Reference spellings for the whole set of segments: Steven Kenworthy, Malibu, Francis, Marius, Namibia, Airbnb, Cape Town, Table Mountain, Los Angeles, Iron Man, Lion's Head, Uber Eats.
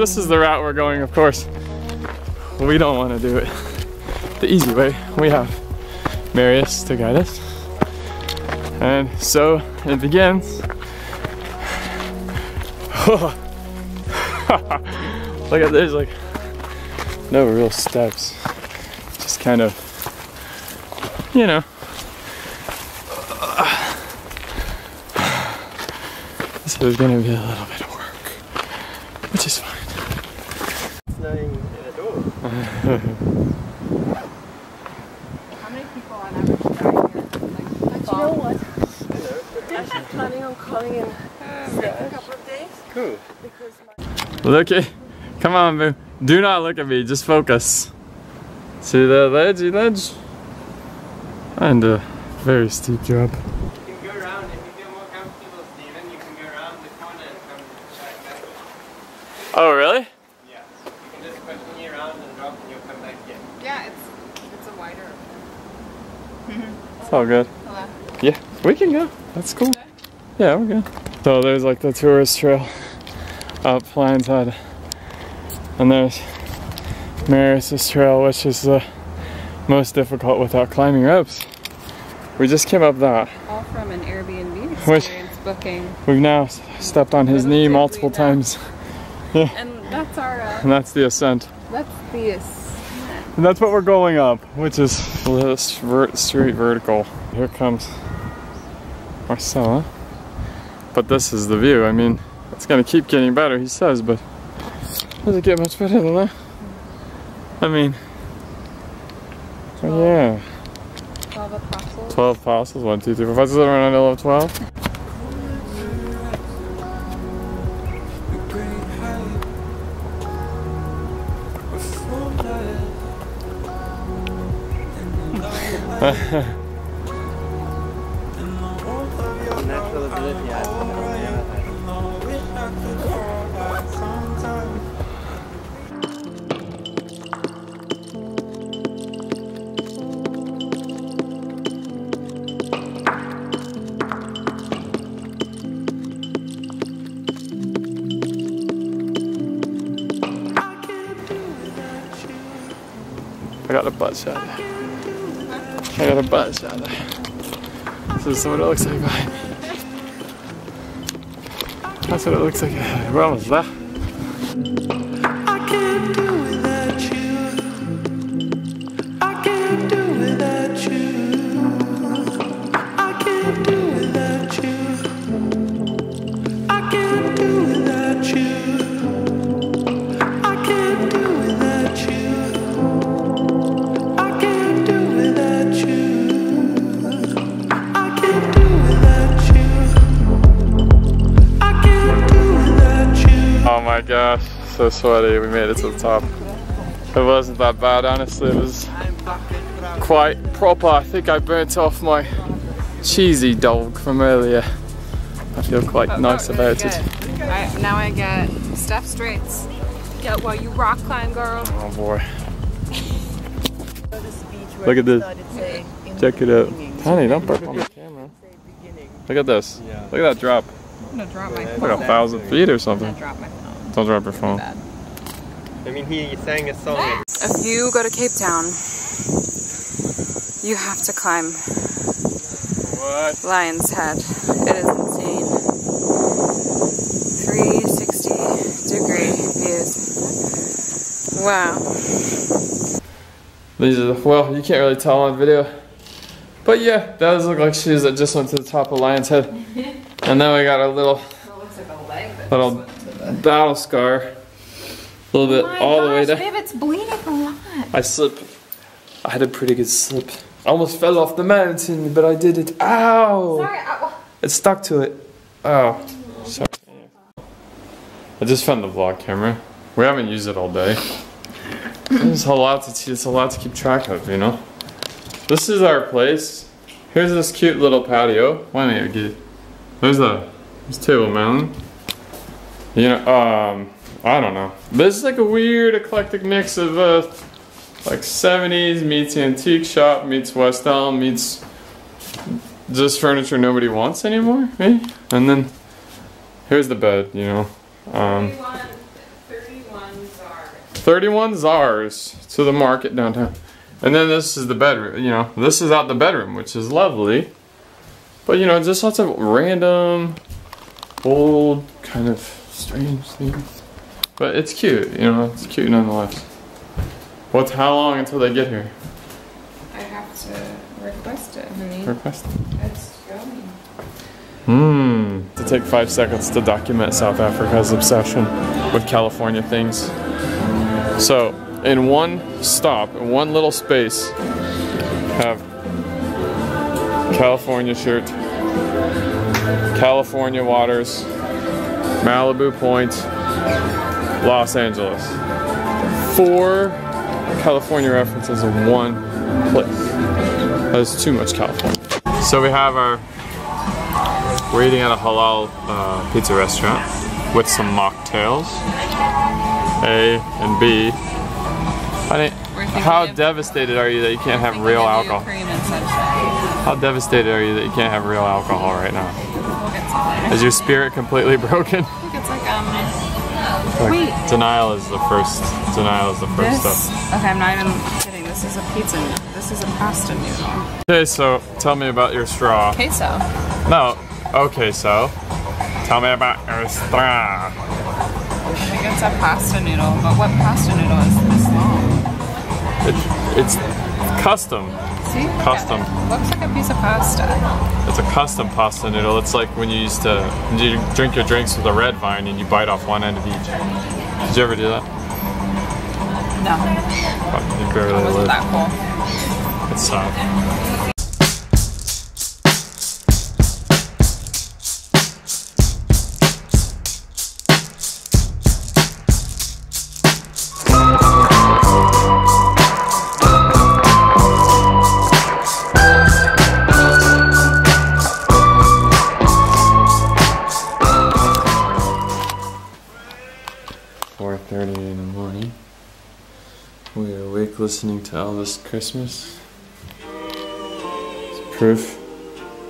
this is the route we're going, of course. We don't want to do it the easy way. We have Marius to guide us. And so it begins. Look at this, like no real steps. Just kind of, you know. So there's gonna be a little bit of work, which is fine. It's not even at all. How many people on average are here? Like, do you know what? I'm planning on calling in a couple of days. Cool. Look at, come on, boo. Do not look at me, just focus. See the ledgy ledge? And a very steep drop. You can go around, if you feel more comfortable, Steven, you can go around the corner and come back that way. Oh, really? Yeah. You can just push me around and drop and you'll come back again. Yeah, it's a wider. Mm-hmm. It's all good. Hello. Yeah, we can go. That's cool. Okay. Yeah, we're good. So there's like the tourist trail up Lion's Head. And there's Marius' trail, which is the most difficult without climbing ropes. We just came up that. All from an Airbnb experience booking. We've now stepped on his knee multiple times. Yeah. And that's our... and that's the ascent. That's the ascent. And that's what we're going up, which is straight vertical. Here comes Marcella. But this is the view. I mean, it's going to keep getting better, he says, but... Does it get much better than that? I mean, 12, yeah. 12 Apostles. 12 Apostles, 1, 2, 3, 4, 5, 6, 7, 8, 9, 11, 12. I got a butt shot. I got a butt shot. This is what it looks like behind me. That's what it looks like. Where was that? I can't do without you. I can't do without you. I can't do without you. I can't do without you. Oh my gosh, so sweaty. We made it to the top. It wasn't that bad, honestly. It was quite proper. I think I burnt off my cheesy dog from earlier. I feel quite nice about it. Now I get Steph Straits. Get while you rock climb, girl. Oh boy. Look at this. Check it out. Honey, don't burp on the camera. Look at this. Look at that drop. I'm gonna drop my phone. Like 1,000 feet or something. Don't drop your phone. I mean, he sang a song. If you go to Cape Town, you have to climb Lion's Head. It is insane. 360-degree views. Wow. These are the, well, you can't really tell on video. But yeah, those look like shoes that just went to the top of Lion's Head. And then we got a little... It looks like a leg that just went. Battle scar, a little bit all the way down. Babe, it's bleeding a lot. I had a pretty good slip. I almost fell off the mountain, but I did it. Ow! Sorry, ow. It stuck to it. Oh, sorry. I just found the vlog camera. We haven't used it all day. There's a lot to. It's a lot to keep track of, you know. This is our place. Here's this cute little patio. Why don't you get? There's the Table Mountain. You know, I don't know. This is like a weird eclectic mix of like 70s meets antique shop meets West Elm meets just furniture nobody wants anymore, eh? And then here's the bed, you know. 31, 31 ZARs to the market downtown. And then this is the bedroom, you know, this is out the bedroom, which is lovely. But you know, just lots of random, old, kind of strange things. But it's cute, you know, it's cute nonetheless. What's how long until they get here? I have to request it, honey. Request it? It's yummy. Mmm. To take 5 seconds to document South Africa's obsession with California things. So, in one stop, in one little space, have California shirt, California waters, Malibu Point, Los Angeles. 4 California references in one place. That's too much California. So we have our, we're eating at a halal pizza restaurant with some mocktails. A and B. Honey, how devastated are you that you can't have real alcohol? How devastated are you that you can't have real alcohol right now? Is your spirit completely broken? Look, it's like wait. Denial is the first step. Okay, I'm not even kidding. This is a pizza. This is a pasta noodle. Okay, so tell me about your straw. Queso. No. Okay, so tell me about your straw. I think it's a pasta noodle, but what pasta noodle is this long? It's custom. See? Custom. Yeah, it looks like a piece of pasta. It's a custom pasta noodle. It's like when you used to you drink your drinks with a red vine and you bite off one end of each. Did you ever do that? No. Oh, you barely lived. It wasn't that cool. It's sad. Listening to Elvis Christmas. It's proof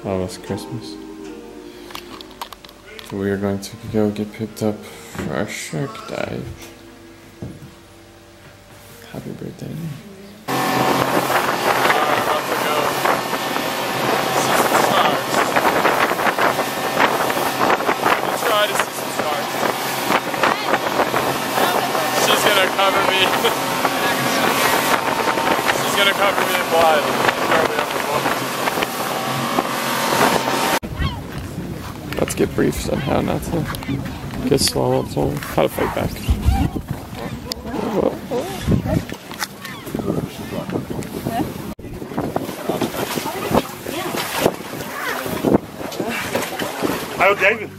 Elvis Christmas. We are going to go get picked up for our shark dive. Happy birthday. She's gonna cover me. Gonna cover me in blood. Let's get brief somehow not to get swallowed. So how to fight back. Oh, David.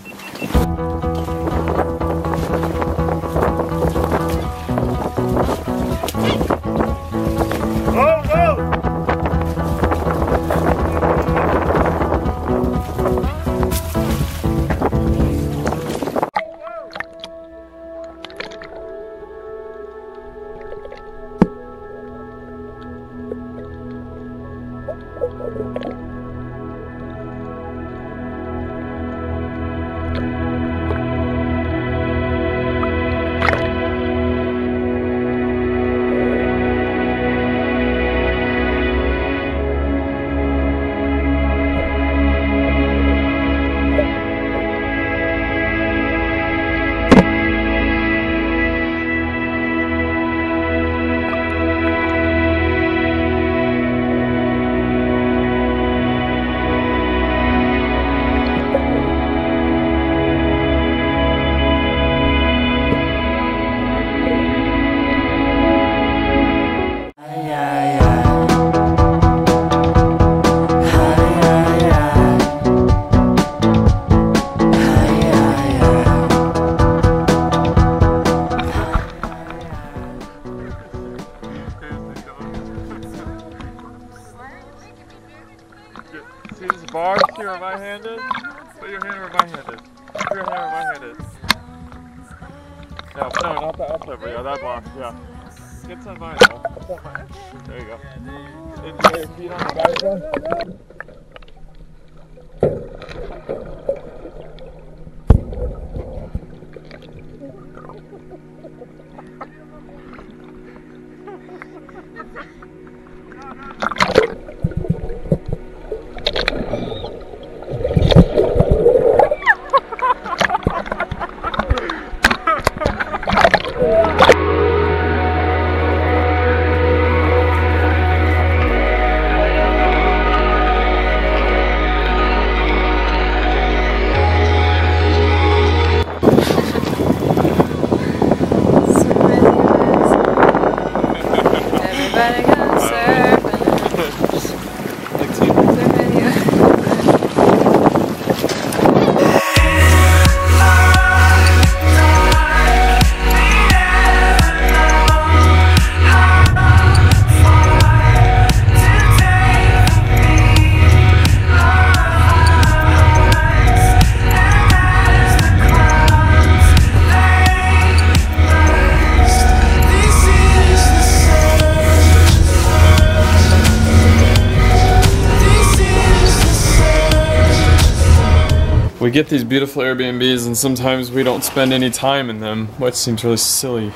We get these beautiful Airbnbs and sometimes we don't spend any time in them, which seems really silly.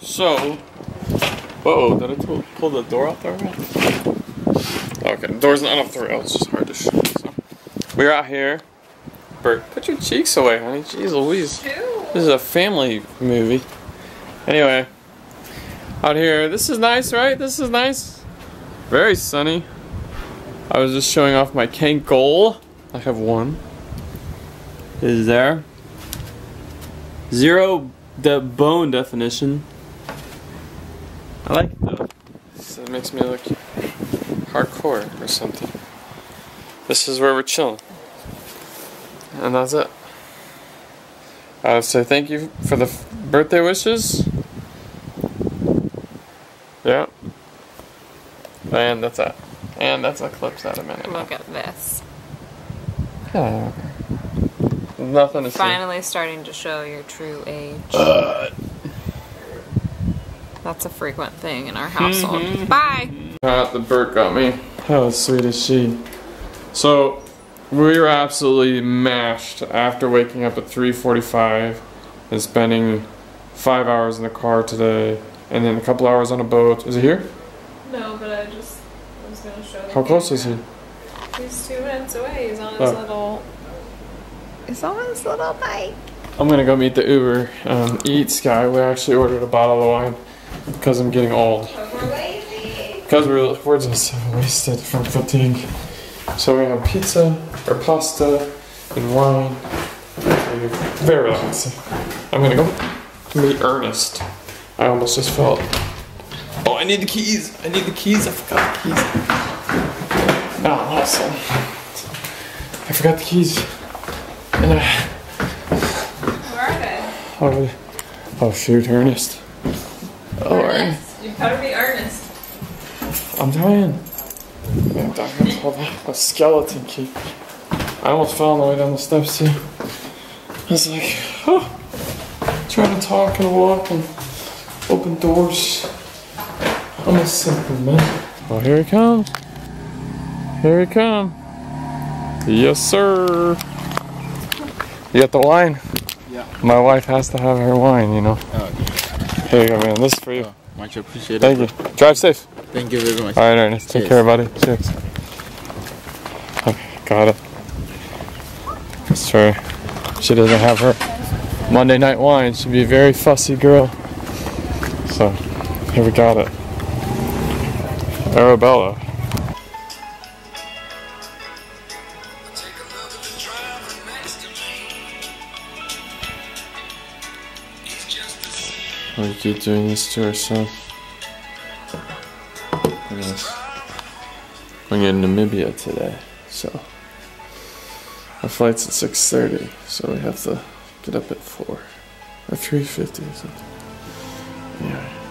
So, whoa, did I pull the door off the rail? Okay, the door's not off the rail, it's just hard to show. So. We're out here. Bert, put your cheeks away, honey. Jeez Louise. This is a family movie. Anyway, out here, this is nice, right? This is nice. Very sunny. I was just showing off my Kangle. I have one. Is there 0 the bone definition? I like it though. So it makes me look hardcore or something. This is where we're chilling, and that's it. So thank you for the birthday wishes. Yeah, and that's it. And that's a clip out of minute. Look at this. Oh. Nothing to see. Finally starting to show your true age. That's a frequent thing in our household. Bye! The Bert got me. How sweet is she? So, we were absolutely mashed after waking up at 3:45 and spending 5 hours in the car today and then a couple hours on a boat. Is he here? No, but I was going to show him. How close is he? He's 2 minutes away. He's on his little... It's on his little bike. I'm gonna go meet the Uber Eats guy. We actually ordered a bottle of wine because I'm getting old. We're lazy. Because we're just wasted from fatigue. So we have pizza or pasta and wine. Very relaxing. I'm gonna go meet Ernest. I almost just fell. Oh, I need the keys. I need the keys. I forgot the keys. Oh, awesome. I forgot the keys. And where are they? Oh shoot, Ernest. Oh, Ernest. You better be Ernest. I'm dying. I'm dying. Hold on. A skeleton key. I almost fell on the way down the steps too. I was like, oh, trying to talk and walk and open doors. I'm a simple man. Oh, here he comes. Here he comes. Yes, sir. You got the wine? Yeah. My wife has to have her wine, you know. Oh, okay. Here you go, man. This is for you. Oh, much appreciated. Thank you. Drive safe. Thank you very much. All right, Ernest. Cheers. Take care, buddy. Cheers. Okay, got it. That's true. She doesn't have her Monday night wine. She'd be a very fussy girl. So, here we got it. Arabella. We keep doing this to ourselves. I'm in Namibia today, so our flight's at 6:30, so we have to get up at 4 or 3:50 or something. Anyway.